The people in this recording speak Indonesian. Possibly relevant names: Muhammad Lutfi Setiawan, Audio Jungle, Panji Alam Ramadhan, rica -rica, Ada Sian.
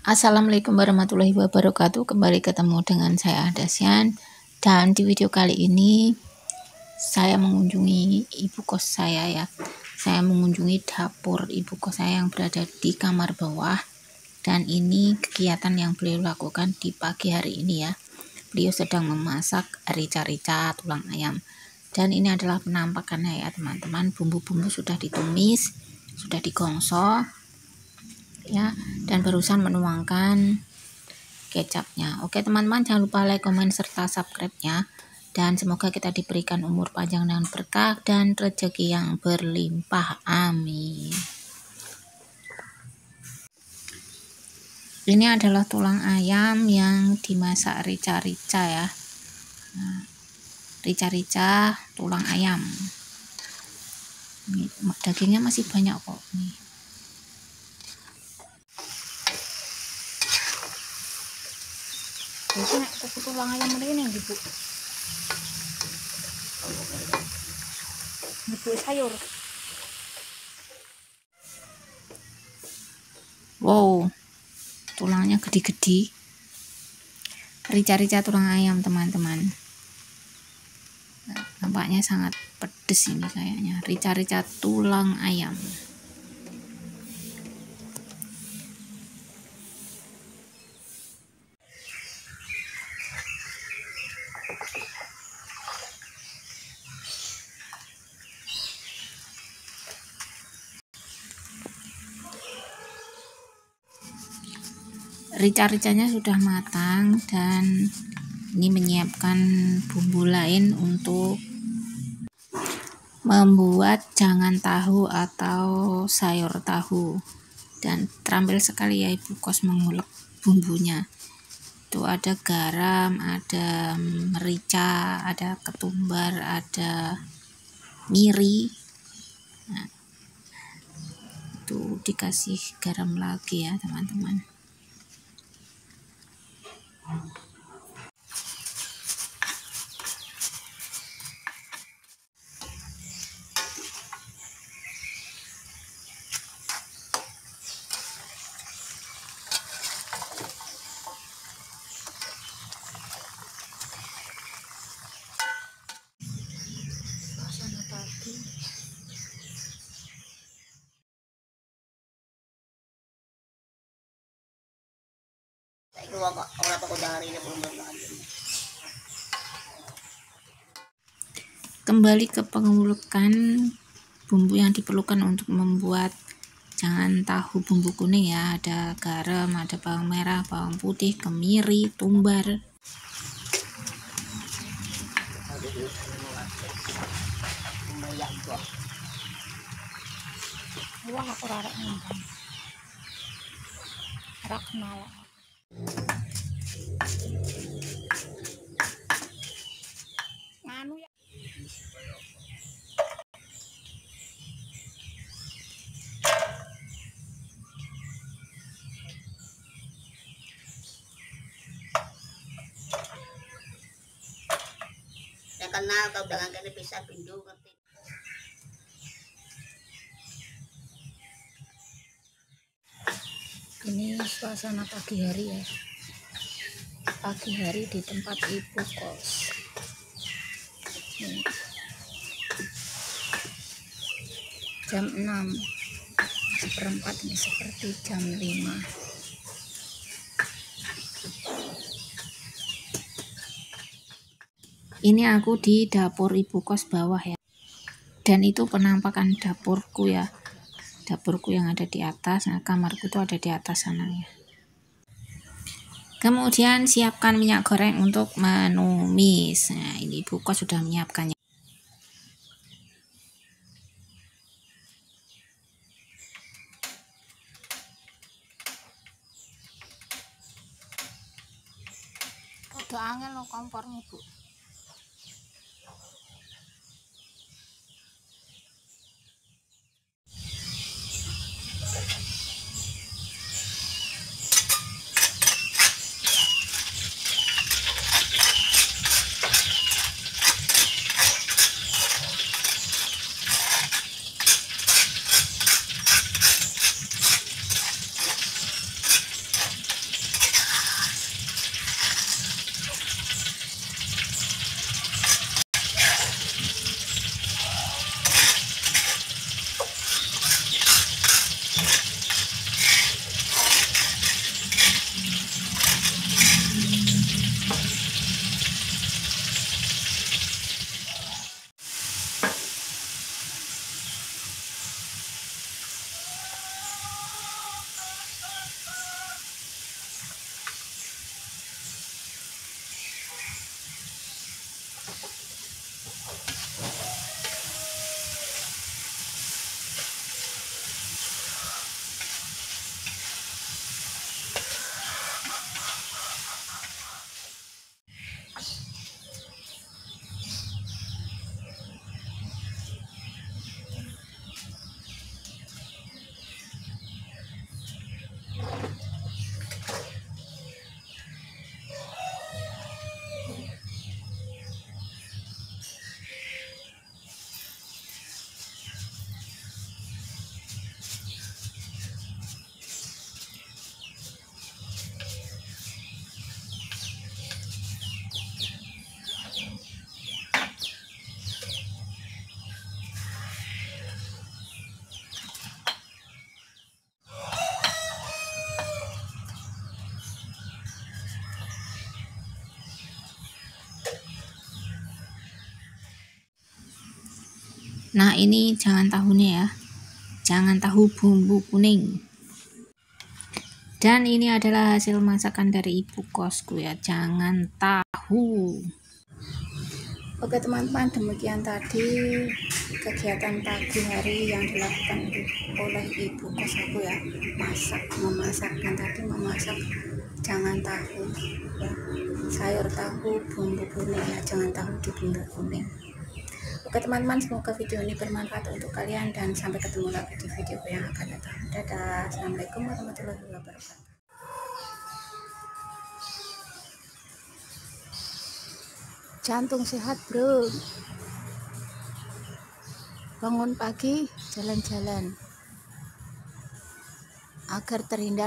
Assalamualaikum warahmatullahi wabarakatuh. Kembali ketemu dengan saya Ada Sian. Dan di video kali ini saya mengunjungi ibu kos saya ya. Saya mengunjungi dapur ibu kos saya yang berada di kamar bawah. Dan ini kegiatan yang beliau lakukan di pagi hari ini ya. Beliau sedang memasak rica-rica tulang ayam. Dan ini adalah penampakannya ya teman-teman. Bumbu-bumbu sudah ditumis, sudah digosok ya. Dan barusan menuangkan kecapnya. Oke teman-teman, jangan lupa like, komen, serta subscribe-nya. Dan semoga kita diberikan umur panjang dan berkah dan rezeki yang berlimpah. Amin. Ini adalah tulang ayam yang dimasak rica-rica ya. Nah, rica-rica tulang ayam. Ini, dagingnya masih banyak kok nih. Biasanya tulang ayam ini yang dibuk sayur. Wow, tulangnya gede-gede. Rica-rica tulang ayam teman-teman. Nampaknya sangat pedes ini kayaknya. Rica-rica tulang ayam. Rica-ricanya sudah matang dan ini menyiapkan bumbu lain untuk membuat jangan tahu atau sayur tahu. Dan terampil sekali ya ibu kos mengulek bumbunya. Itu ada garam, ada merica, ada ketumbar, ada miri. Nah, itu dikasih garam lagi ya teman-teman. Kembali ke pengulukan bumbu yang diperlukan untuk membuat jangan tahu bumbu kuning ya. Ada garam, ada bawang merah, bawang putih, kemiri, tumbar. Kenal kau dengan kene bisa bindu ngerti. Ini suasana pagi hari ya. Pagi hari di tempat ibu kos. Ini. Jam 6. Seperempat ini seperti jam 5. Ini aku di dapur ibu kos bawah ya. Dan itu penampakan dapurku ya. Dapurku yang ada di atas. Nah, kamarku itu ada di atas sana ya. Kemudian siapkan minyak goreng untuk menumis. Nah, ini ibu kos sudah menyiapkannya. Udah angin lo kompornya bu. Nah, ini jangan tahunya ya. Jangan tahu bumbu kuning. Dan ini adalah hasil masakan dari ibu kosku ya. Jangan tahu. Oke teman-teman, demikian tadi kegiatan pagi hari yang dilakukan oleh ibu kos aku ya, memasakkan tadi, memasak jangan tahu ya, sayur tahu bumbu kuning ya, jangan tahu di bumbu kuning. Oke teman-teman, semoga video ini bermanfaat untuk kalian dan sampai ketemu lagi di video yang akan datang. Dadah, assalamualaikum warahmatullahi wabarakatuh. Jantung sehat bro, bangun pagi jalan-jalan agar terhindar